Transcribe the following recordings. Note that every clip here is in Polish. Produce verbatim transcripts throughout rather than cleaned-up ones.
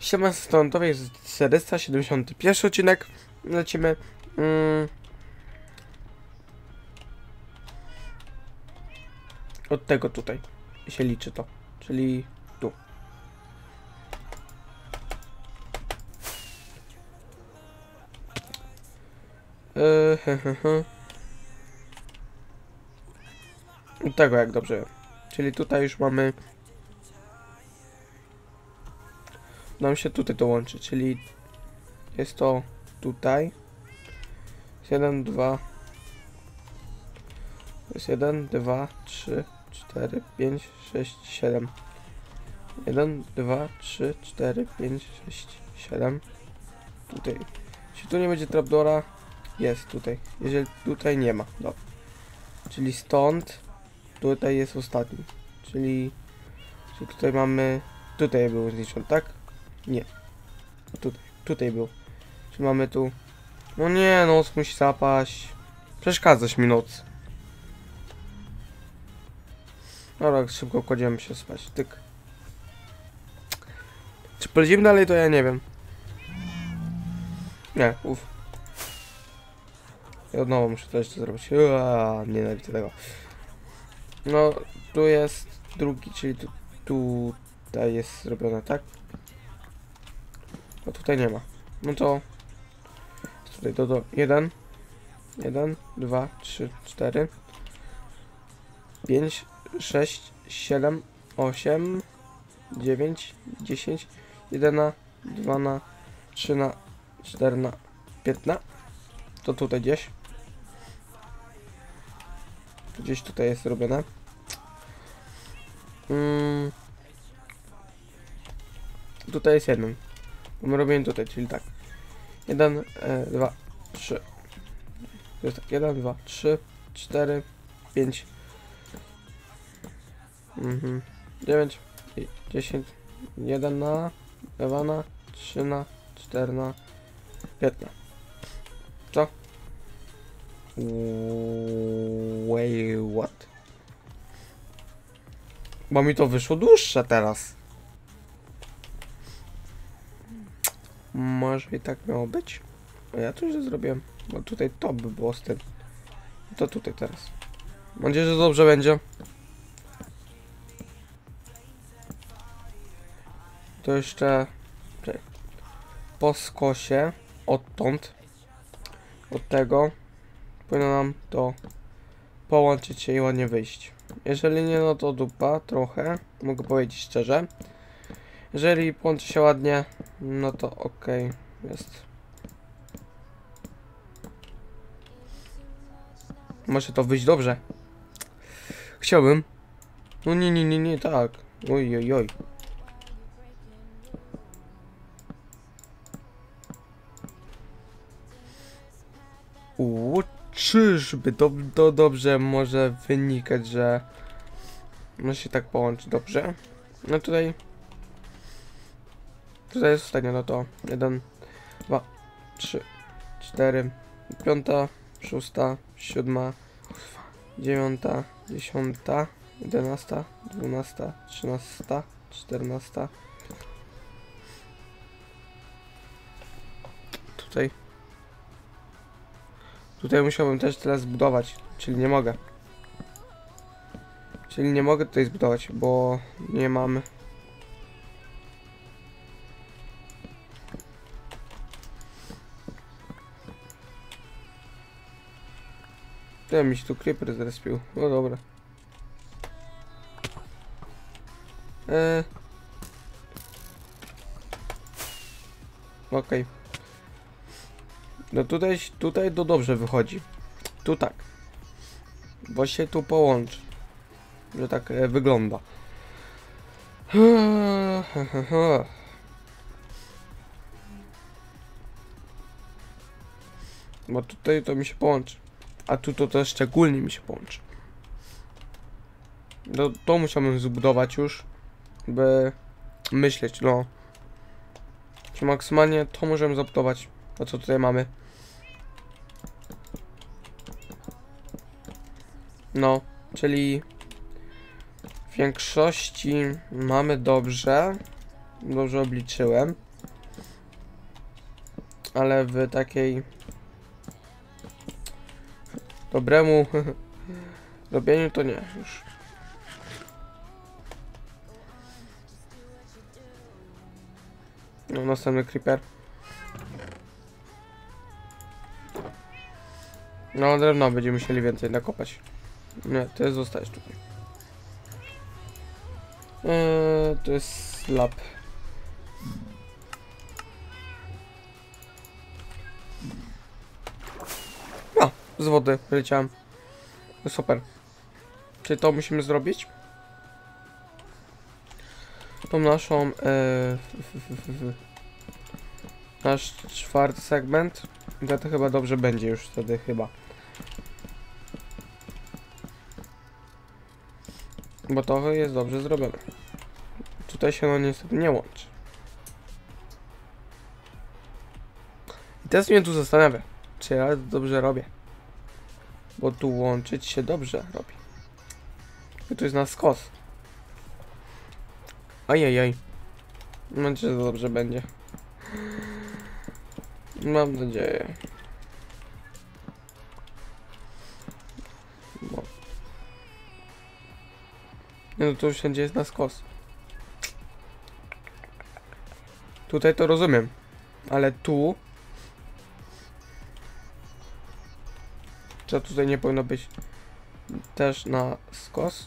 Siema, stąd to jest czterysta siedemdziesiąty pierwszy odcinek. Lecimy. Mm. Od tego tutaj się liczy to, czyli tu. Yy, he, he, he. Od tego, jak dobrze wiem. Czyli tutaj już mamy... Nam się tutaj to łączy, czyli jest to tutaj. jeden, dwa. Jest jeden, dwa, trzy, cztery, pięć, sześć, siedem. jeden, dwa, trzy, cztery, pięć, sześć, siedem. Tutaj. Jeśli tu nie będzie trapdora, jest tutaj. Jeżeli tutaj nie ma, dobra. Czyli stąd, tutaj jest ostatni. Czyli, czyli tutaj mamy... Tutaj był zniszczony, tak? Nie. Tutaj, tutaj był. Czy mamy tu... No nie, noc musi zapaść. Przeszkadzasz mi, noc. Dobra, szybko kładziemy się spać. Tyk. Czy polecimy dalej, to ja nie wiem. Nie, uff. I od nowa muszę to jeszcze zrobić. Uaa, nienawidzę tego. No, tu jest drugi, czyli tu, tu tutaj jest zrobione, tak? No tutaj nie ma. No to... Tutaj to do jeden, jeden, dwa, trzy, cztery, pięć, sześć, siedem, osiem, dziewięć, dziesięć, jedenaście, dwanaście, trzynaście, czternaście, piętnaście. To tutaj gdzieś. Gdzieś tutaj jest robione. Hmm. Tutaj jest jeden. My robimy tutaj, czyli tak. jeden, dwa, trzy. To jest tak. jeden, dwa, trzy, cztery, pięć. Mhm. dziewięć, dziesięć. jeden, dwa, trzy, cztery, pięć. Co? Wait, what? Bo mi to wyszło dłuższe teraz. Może i tak miało być? Ja to już zrobiłem. Bo tutaj to by było z tym. To tutaj teraz. Mam nadzieję, że dobrze będzie. To jeszcze... Po skosie. Odtąd. Od tego. Powinno nam to połączyć się i ładnie wyjść. Jeżeli nie, no to dupa trochę. Mogę powiedzieć szczerze. Jeżeli połączy się ładnie, no to ok, jest. Może to wyjść dobrze. Chciałbym. No nie, nie, nie, nie, tak. Oj, oj, oj. Uuu, czyżby to, to dobrze może wynikać, że... Może się tak połączyć dobrze. No tutaj... Tutaj jest ostatnio, no to jeden, dwa, trzy, cztery, pięć, sześć, siedem, osiem, dziewięć, dziesięć, jedenaście, dwanaście, trzynaście, czternaście. Tutaj. Tutaj musiałbym też teraz zbudować, czyli nie mogę. Czyli nie mogę tutaj zbudować, bo nie mam... Ja mi się tu creeper zrespił. No dobra. Eee. Okej. Okay. No tutaj, tutaj to dobrze wychodzi. Tu tak. Bo się tu połączy. Że tak e, wygląda. Bo tutaj to mi się połączy. A tu to też szczególnie mi się połączy. No to musiałbym zbudować już, by myśleć, no. Czy maksymalnie to możemy zabudować. A co tutaj mamy? No, czyli w większości mamy dobrze. Dobrze obliczyłem. ale w takiej dobremu robieniu to nie już. No, następny creeper. No, drewno będziemy musieli więcej nakopać. Nie, to jest zostać tutaj. Eee, to jest slab. No, z wody wyleciałem. No super. Czy to musimy zrobić? Tą naszą... Yy, f, f, f, f. Nasz czwarty segment. Ja to chyba dobrze będzie już wtedy, chyba. Bo to jest dobrze zrobione. Tutaj się no niestety nie łączy. I teraz mnie tu zastanawia, czy ja dobrze robię. Bo tu łączyć się dobrze robi. I tu jest na skos. Ajajaj. Mam nadzieję, że dobrze będzie. Mam nadzieję. Bo... Nie, no to wszędzie jest na skos. Tutaj to rozumiem. Ale tu... Czy tutaj nie powinno być też na skos?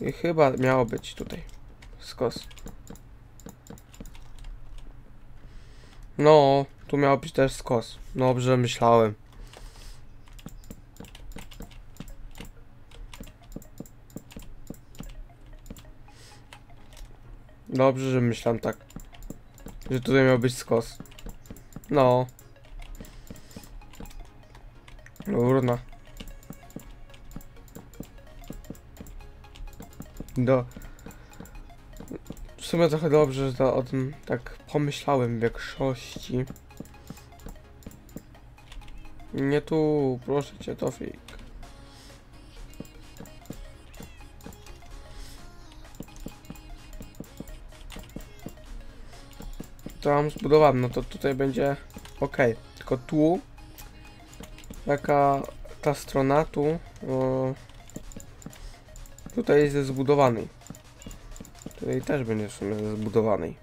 I chyba miało być tutaj skos. No, tu miało być też skos. Dobrze myślałem. Dobrze, że myślałem tak. Że tutaj miał być skos. No. Urna. Do... W sumie trochę dobrze, że to o tym tak pomyślałem w większości. Nie tu, proszę cię, Tofik. Tam zbudowałem, no to tutaj będzie ok. Tylko tu taka ta strona tu. O... Tutaj jest ze zbudowanej. Tutaj też będzie w sumie ze zbudowanej.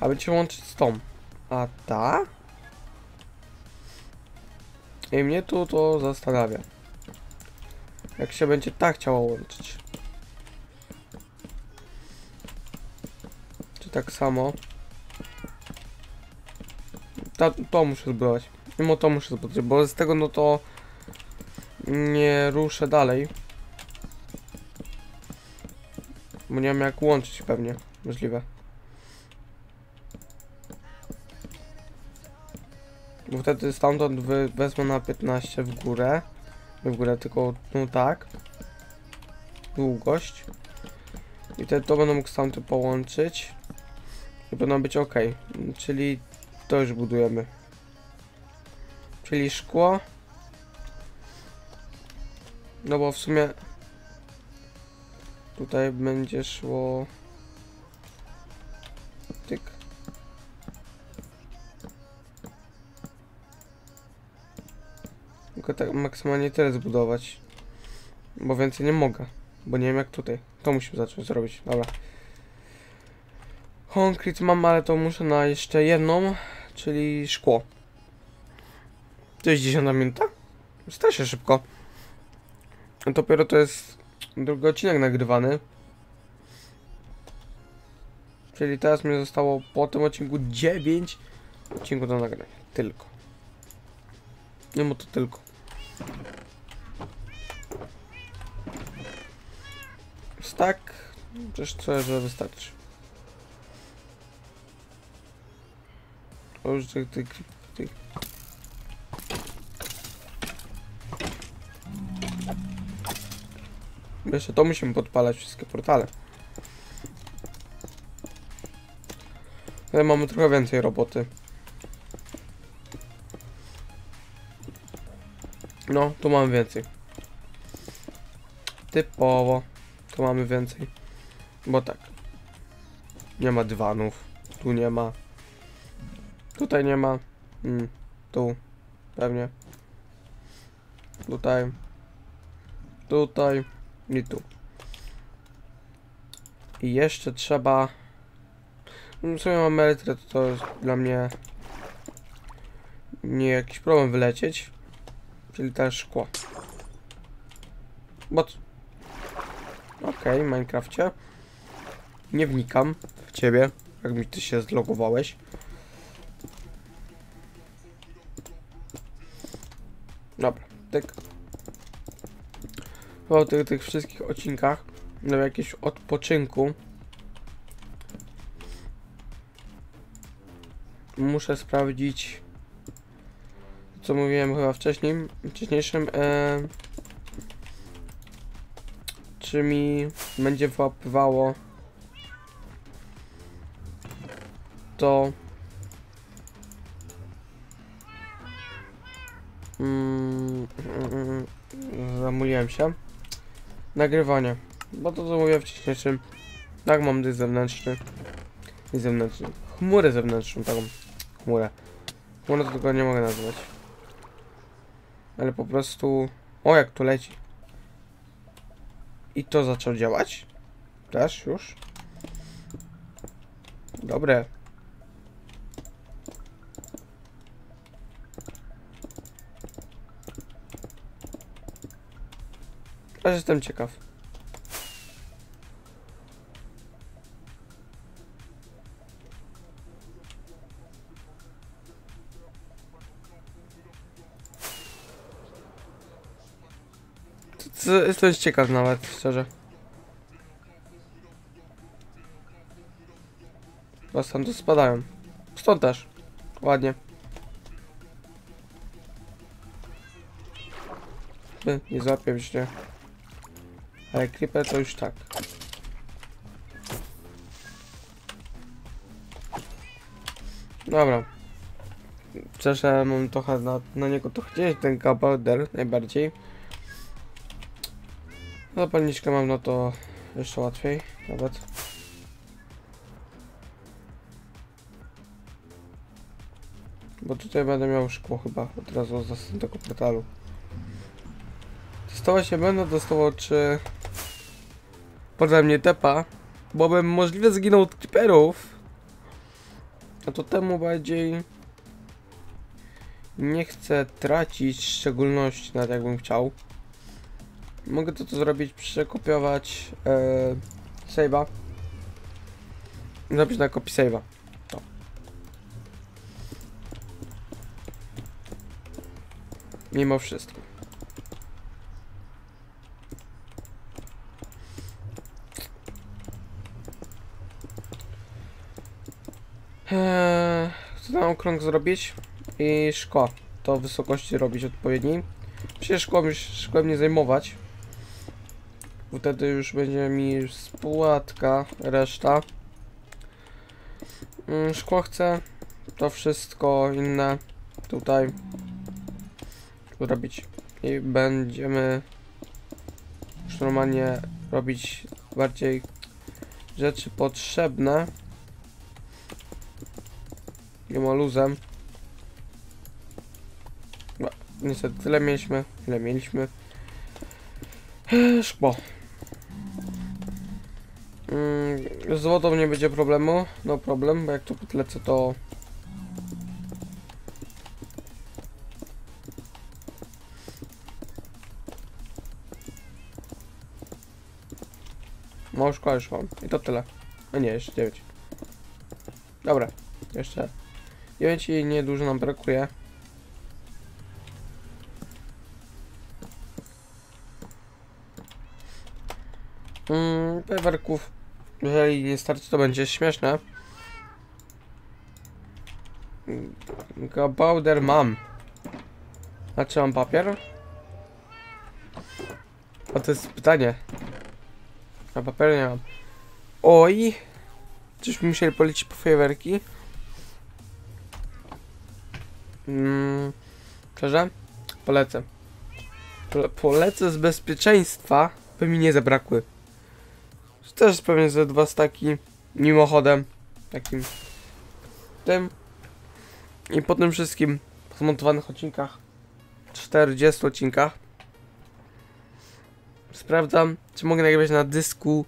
A będzie się łączyć z tą. A ta? I mnie tu to zastanawia. Jak się będzie ta chciała łączyć. Czy tak samo? Ta, to muszę zbudować. Mimo to muszę zbudować, bo z tego no to... Nie ruszę dalej. Bo nie wiem jak łączyć pewnie. Możliwe. Bo wtedy stamtąd wy wezmę na piętnaście w górę. Nie w górę, tylko no tak. Długość. I wtedy to będę mógł stamtąd połączyć. I powinno być ok. Czyli to już budujemy. Czyli szkło. No bo w sumie tutaj będzie szło tyk. Tylko tak maksymalnie tyle zbudować, bo więcej nie mogę, bo nie wiem jak tutaj. To musimy zacząć zrobić, dobra. Konkret mam, ale to muszę na jeszcze jedną, czyli szkło. To jest dziesiąta minuta? Staje się szybko. Dopiero to jest drugi odcinek nagrywany. Czyli teraz mi zostało po tym odcinku dziewięć odcinków do nagrania. Tylko. Nie mu to tylko. Tak. Przecież co, że wystarczy. O, już tych, tych, tych. Jeszcze to musimy podpalać wszystkie portale. Ale mamy trochę więcej roboty. No, tu mamy więcej. Typowo. Tu mamy więcej. Bo tak. Nie ma dywanów. Tu nie ma. Tutaj nie ma. Mm, tu. Pewnie. Tutaj. Tutaj. I tu. I jeszcze trzeba... W sumie mam elektrykę, to, to jest dla mnie... nie jakiś problem wylecieć. Czyli też szkło. Bo... Okej, w Minecrafcie. Nie wnikam w ciebie, jak mi ty się zlogowałeś. Dobra, tyk. Po tych, tych wszystkich odcinkach, na jakimś odpoczynku, muszę sprawdzić, co mówiłem chyba wcześniej, wcześniejszym, e, czy mi będzie wyłapywało to mm, mm, zamuliłem się nagrywanie, bo to co mówiłem wcześniejszym, tak mam dysk zewnętrzny i zewnętrzny, chmurę zewnętrzną, taką chmurę chmurę to tylko nie mogę nazwać, ale po prostu, o jak tu leci i to zaczął działać też już dobre. Aż jestem ciekaw. To, to jestem ciekaw nawet, szczerze. Bo stąd tu spadają. Stąd też. Ładnie. Nie, nie złapię się. Ale creeper to już tak. Dobra. Przeszedłem trochę na, na niego, to gdzieś ten kabelder najbardziej. Zapalniczkę mam, no to jeszcze łatwiej nawet. Bo tutaj będę miał szkło chyba od razu z następnego portalu. Testować się będę, testował czy... Poza mnie tepa, bo bym możliwie zginął od creeperów. A to temu bardziej nie chcę tracić szczególności, nawet jakbym chciał. Mogę to, to zrobić, przekopiować yy, save'a. Zrobić na kopii save'a. To. Mimo wszystko. Eee, chcę tam okrąg zrobić i szkło to wysokości robić odpowiedniej. Przecież szkłem, szkłem nie zajmować, bo wtedy już będzie mi spłatka, reszta. Eee, szkło chcę to wszystko inne tutaj zrobić i będziemy już normalnie robić bardziej rzeczy potrzebne. Nie ma luzem. No, niestety tyle mieliśmy, ile mieliśmy. Szkło. Z wodą nie będzie problemu. No problem, bo jak tu podlecę to... No szkła już mam. I to tyle. A nie, jeszcze dziewięć. Dobra, jeszcze... dziewięć i niedużo nam brakuje. Mm, Pewerków, jeżeli nie starczy, to będzie śmieszne. Gabauder mam. A czy mam papier? A to jest pytanie. A papier nie mam. Oj! Czyśmy musieli policzyć po fajerwerki? Mmm, szczerze? Polecę. polecę z bezpieczeństwa, by mi nie zabrakły. Też pewnie ze dwa staki mimochodem, takim tym. I po tym wszystkim, po zmontowanych odcinkach, czterdziestu odcinkach, sprawdzam, czy mogę nagrywać na dysku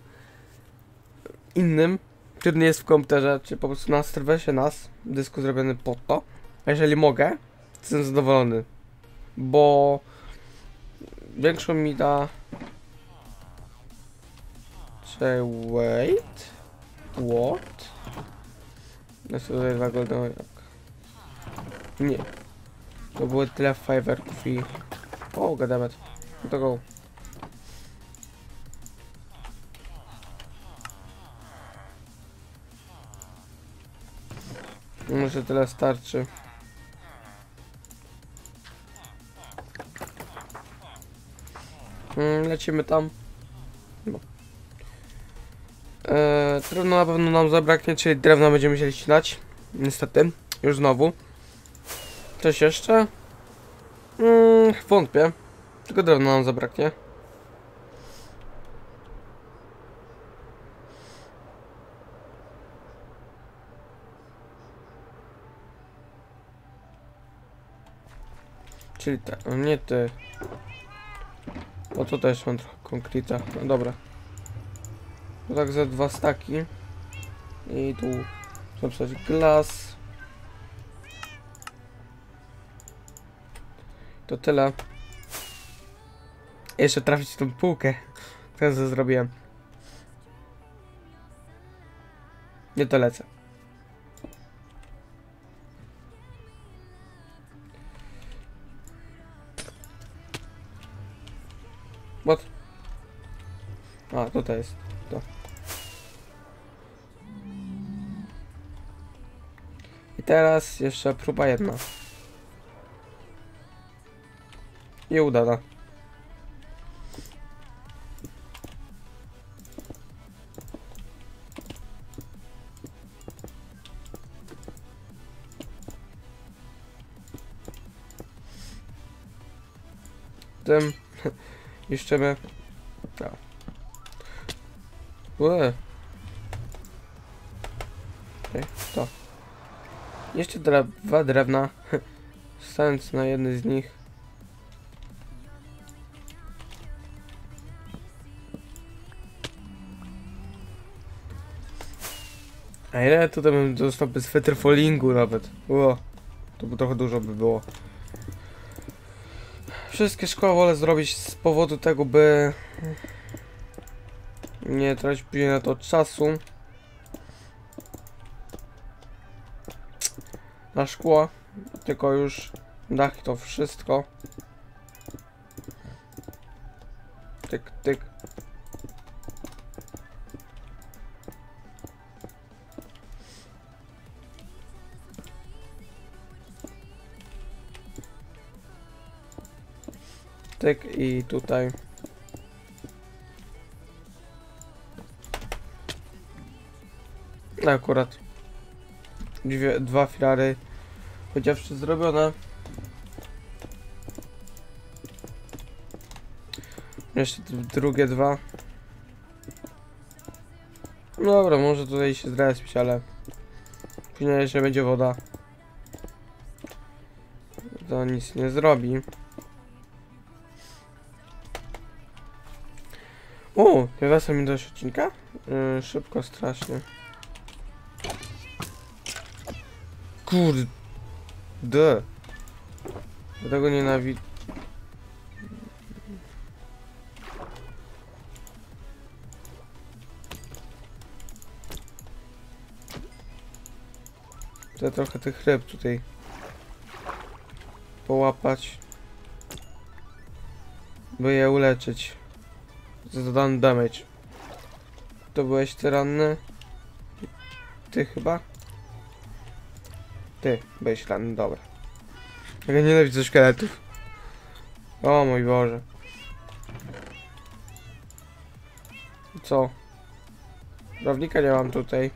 innym, który nie jest w komputerze, czy po prostu na serwerze nas, dysku zrobiony pod to. A jeżeli mogę, jestem zadowolony, bo większą mi da... Czekaj, wait... What? No tutaj dwa goldowe jabłka. Nie. To były tyle fajerwerków i... O, goddammit. No to go. Może tyle starczy. Lecimy tam. No. Eee, drewno na pewno nam zabraknie, czyli drewno będziemy musieli ścinać. Niestety, już znowu. Coś jeszcze? Mm, wątpię. Tylko drewno nam zabraknie. Czyli tak, nie ty. O, tu też mam trochę konkreta. No dobra. No tak ze dwa staki. I tu napisać glas. To tyle. Jeszcze trafić w tą półkę, którą zrobiłem. Nie, to lecę. What? A, tutaj jest to. I teraz jeszcze próba jedna. I udana. Tym niszczymy. No. Ue. Okay, to. Jeszcze dre dwa drewna. Stając na jednym z nich. A ile tutaj bym dostał bez feterfolingu nawet. Ue. To by trochę dużo by było. Wszystkie szkoły wolę zrobić z powodu tego, by nie tracić później na to czasu. Na szkło, tylko już dach i to wszystko. Tyk, tyk. I tutaj akurat dwie, dwa filary chociaż zrobione. Jeszcze drugie dwa. Dobra, może tutaj się zrespić, ale później jeszcze będzie woda, to nic nie zrobi. O, wywasa mi dość odcinka? Yy, szybko, strasznie. Kurde. Do tego nienawidzę. Chcę trochę tych ryb tutaj połapać, by je uleczyć. Zadany damage. To byłeś ty ranny? Ty chyba? Ty byłeś ranny, dobra. Ja nienawidzę szkieletów. O mój Boże. Co? Bawnika nie mam tutaj.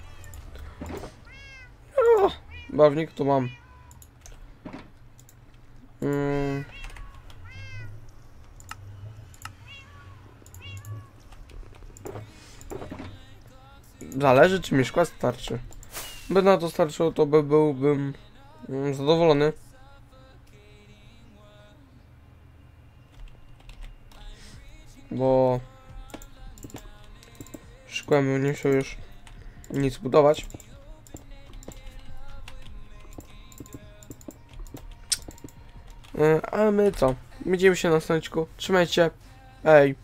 O, bawnik tu mam. Mm. Zależy, czy mi szkła starczy. By na to starczyło, to by byłbym zadowolony. Bo szkłem bym nie chciał już nic budować. A my co? Widzimy się na następnym odcinku. Trzymajcie. Ej.